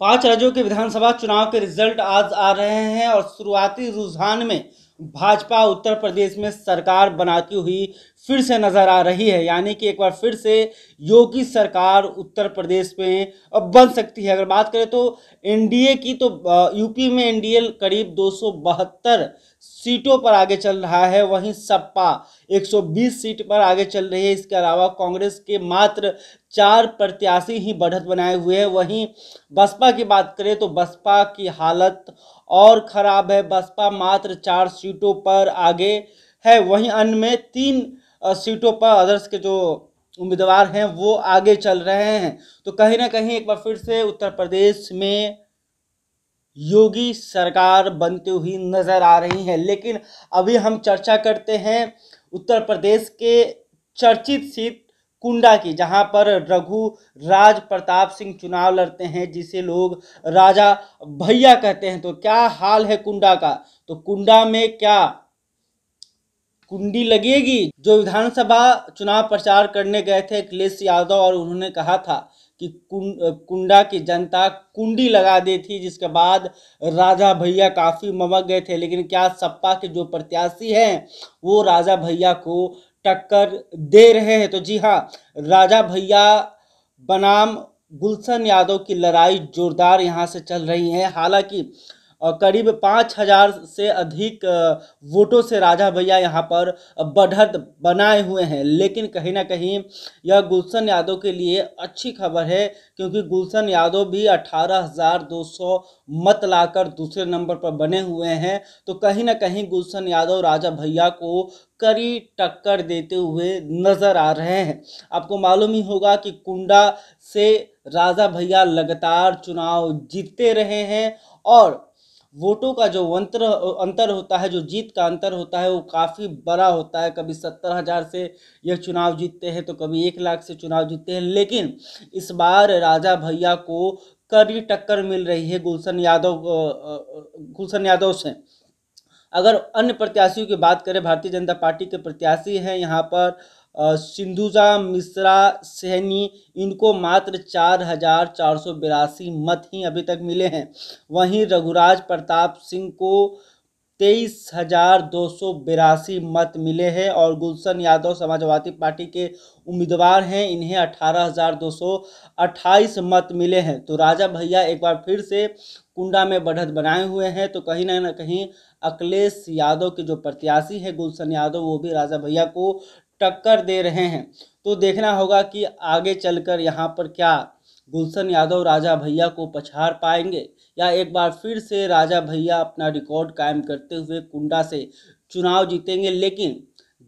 पांच राज्यों के विधानसभा चुनाव के रिजल्ट आज आ रहे हैं और शुरुआती रुझान में भाजपा उत्तर प्रदेश में सरकार बनाती हुई फिर से नजर आ रही है, यानी कि एक बार फिर से योगी सरकार उत्तर प्रदेश में अब बन सकती है। अगर बात करें तो एनडीए की, तो यूपी में एनडीए करीब 272 सीटों पर आगे चल रहा है, वहीं सपा 120 सीट पर आगे चल रही है। इसके अलावा कांग्रेस के मात्र 4 प्रत्याशी ही बढ़त बनाए हुए हैं। वहीं बसपा की बात करें तो बसपा की हालत और खराब है, बसपा मात्र 4 सीटों पर आगे है, वहीं अन्य में 3 सीटों पर अदर्स के जो उम्मीदवार हैं वो आगे चल रहे हैं। तो कहीं ना कहीं एक बार फिर से उत्तर प्रदेश में योगी सरकार बनती हुई नजर आ रही है। लेकिन अभी हम चर्चा करते हैं उत्तर प्रदेश के चर्चित सीट कुंडा की, जहां पर रघु राज प्रताप सिंह चुनाव लड़ते हैं, जिसे लोग राजा भैया कहते हैं। तो क्या हाल है कुंडा का, तो कुंडा में क्या कुंडी लगेगी? जो विधानसभा चुनाव प्रचार करने गए थे अखिलेश यादव, और उन्होंने कहा था कि कुंडा की जनता कुंडी लगा दी थी, जिसके बाद राजा भैया काफी ममक गए थे। लेकिन क्या सपा के जो प्रत्याशी हैं वो राजा भैया को टक्कर दे रहे हैं? तो जी हाँ, राजा भैया बनाम गुलशन यादव की लड़ाई जोरदार यहाँ से चल रही है। हालांकि करीब 5,000 से अधिक वोटों से राजा भैया यहाँ पर बढ़त बनाए हुए हैं, लेकिन कहीं ना कहीं यह गुलशन यादव के लिए अच्छी खबर है, क्योंकि गुलशन यादव भी 18,200 मत लाकर दूसरे नंबर पर बने हुए हैं। तो कहीं ना कहीं गुलशन यादव राजा भैया को कड़ी टक्कर देते हुए नजर आ रहे हैं। आपको मालूम ही होगा कि कुंडा से राजा भैया लगातार चुनाव जीतते रहे हैं और वोटों का जो अंतर होता है, जो जीत का अंतर होता है, वो काफ़ी बड़ा होता है। कभी 70,000 से यह चुनाव जीतते हैं तो कभी 1 लाख से चुनाव जीतते हैं। लेकिन इस बार राजा भैया को कड़ी टक्कर मिल रही है गुलशन यादव से। अगर अन्य प्रत्याशियों की बात करें, भारतीय जनता पार्टी के प्रत्याशी हैं यहाँ पर सिंधुजा मिश्रा सैनी, इनको मात्र 4,482 मत ही अभी तक मिले हैं। वहीं रघु राज प्रताप सिंह को 23,282 मत मिले हैं और गुलशन यादव समाजवादी पार्टी के उम्मीदवार हैं, इन्हें 18,228 मत मिले हैं। तो राजा भैया एक बार फिर से कुंडा में बढ़त बनाए हुए हैं। तो कहीं ना कहीं अखिलेश यादव के जो प्रत्याशी है गुलशन यादव, वो भी राजा भैया को टक्कर दे रहे हैं। तो देखना होगा कि आगे चलकर यहाँ पर क्या गुलशन यादव राजा भैया को पछाड़ पाएंगे, या एक बार फिर से राजा भैया अपना रिकॉर्ड कायम करते हुए कुंडा से चुनाव जीतेंगे। लेकिन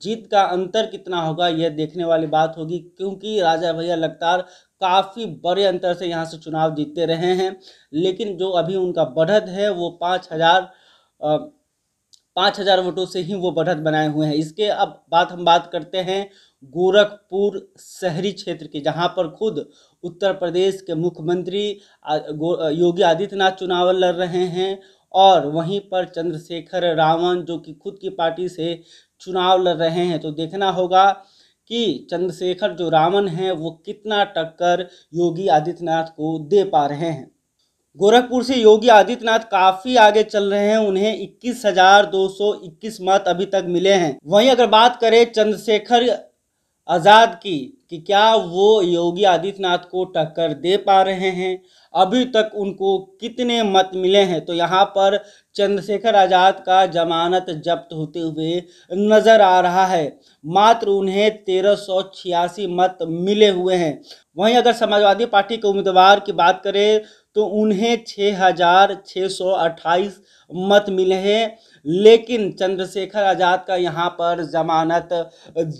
जीत का अंतर कितना होगा यह देखने वाली बात होगी, क्योंकि राजा भैया लगातार काफ़ी बड़े अंतर से यहाँ से चुनाव जीतते रहे हैं। लेकिन जो अभी उनका बढ़त है वो 5,000 वोटों से ही वो बढ़त बनाए हुए हैं। इसके अब हम बात करते हैं गोरखपुर शहरी क्षेत्र की, जहां पर खुद उत्तर प्रदेश के मुख्यमंत्री योगी आदित्यनाथ चुनाव लड़ रहे हैं और वहीं पर चंद्रशेखर रावण, जो कि खुद की पार्टी से चुनाव लड़ रहे हैं। तो देखना होगा कि चंद्रशेखर जो रावण हैं वो कितना टक्कर योगी आदित्यनाथ को दे पा रहे हैं। गोरखपुर से योगी आदित्यनाथ काफ़ी आगे चल रहे हैं, उन्हें 21,221 मत अभी तक मिले हैं। वहीं अगर बात करें चंद्रशेखर आजाद की कि क्या वो योगी आदित्यनाथ को टक्कर दे पा रहे हैं, अभी तक उनको कितने मत मिले हैं, तो यहाँ पर चंद्रशेखर आजाद का जमानत जब्त होते हुए नजर आ रहा है। मात्र उन्हें 1,386 मत मिले हुए हैं। वहीं अगर समाजवादी पार्टी के उम्मीदवार की बात करें तो उन्हें 6,628 मत मिले हैं, लेकिन चंद्रशेखर आजाद का यहाँ पर जमानत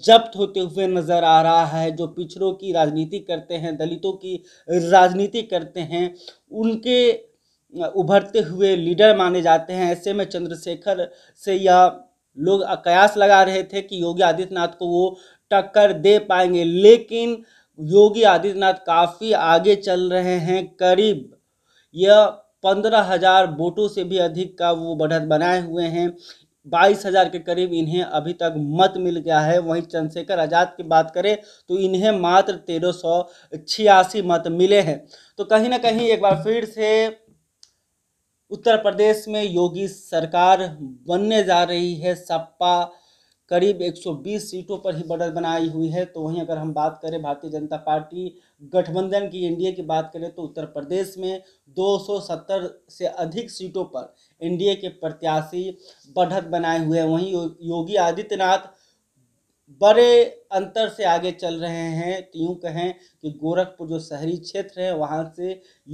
जब्त होते हुए नजर आ रहा है। जो पिछड़ों की राजनीति करते हैं, दलितों की राजनीति करते हैं, उनके उभरते हुए लीडर माने जाते हैं। ऐसे में चंद्रशेखर से यह लोग कयास लगा रहे थे कि योगी आदित्यनाथ को वो टक्कर दे पाएंगे, लेकिन योगी आदित्यनाथ काफ़ी आगे चल रहे हैं। करीब यह 15,000 वोटों से भी अधिक का वो बढ़त बनाए हुए हैं। 22,000 के करीब इन्हें अभी तक मत मिल गया है। वहीं चंद्रशेखर आजाद की बात करें तो इन्हें मात्र 1386 मत मिले हैं। तो कहीं ना कहीं एक बार फिर से उत्तर प्रदेश में योगी सरकार बनने जा रही है। सपा करीब 120 सीटों पर ही बढ़त बनाई हुई है। तो वहीं अगर हम बात करें भारतीय जनता पार्टी गठबंधन की, एनडीए की बात करें तो उत्तर प्रदेश में 270 से अधिक सीटों पर एनडीए के प्रत्याशी बढ़त बनाए हुए हैं। वहीं योगी आदित्यनाथ बड़े अंतर से आगे चल रहे हैं। तो यूँ कहें कि गोरखपुर जो शहरी क्षेत्र है वहाँ से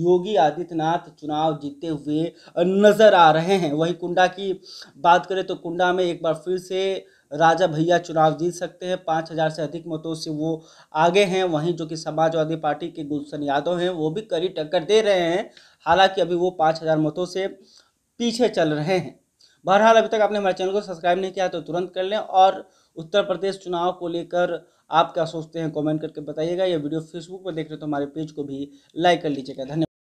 योगी आदित्यनाथ चुनाव जीते हुए नजर आ रहे हैं। वहीं कुंडा की बात करें तो कुंडा में एक बार फिर से राजा भैया चुनाव जीत सकते हैं। 5,000 से अधिक मतों से वो आगे हैं। वहीं जो कि समाजवादी पार्टी के गुलशन यादव हैं वो भी कड़ी टक्कर दे रहे हैं, हालांकि अभी वो 5,000 मतों से पीछे चल रहे हैं। बहरहाल अभी तक आपने हमारे चैनल को सब्सक्राइब नहीं किया तो तुरंत कर लें, और उत्तर प्रदेश चुनाव को लेकर आप क्या सोचते हैं कमेंट करके बताइएगा। यह वीडियो फेसबुक पर देख रहे तो हमारे पेज को भी लाइक कर लीजिएगा। धन्यवाद।